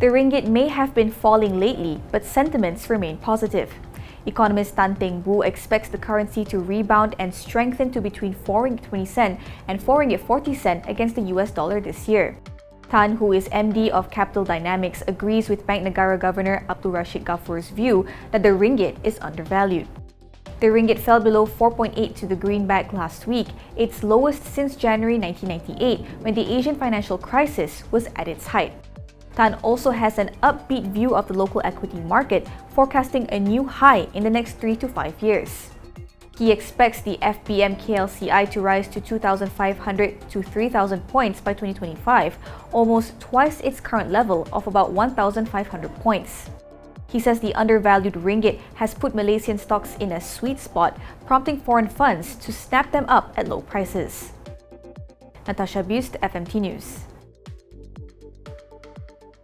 The ringgit may have been falling lately, but sentiments remain positive. Economist Tan Teng Boo expects the currency to rebound and strengthen to between 4.20 and 4.40 against the US dollar this year. Tan, who is MD of Capital Dynamics, agrees with Bank Negara Governor Abdul Rashid Ghaffour's view that the ringgit is undervalued. The ringgit fell below 4.8 to the greenback last week, its lowest since January 1998 when the Asian financial crisis was at its height. Tan also has an upbeat view of the local equity market, forecasting a new high in the next 3 to 5 years. He expects the FBM KLCI to rise to 2,500 to 3,000 points by 2025, almost twice its current level of about 1,500 points. He says the undervalued ringgit has put Malaysian stocks in a sweet spot, prompting foreign funds to snap them up at low prices. Natasha Buse, FMT News.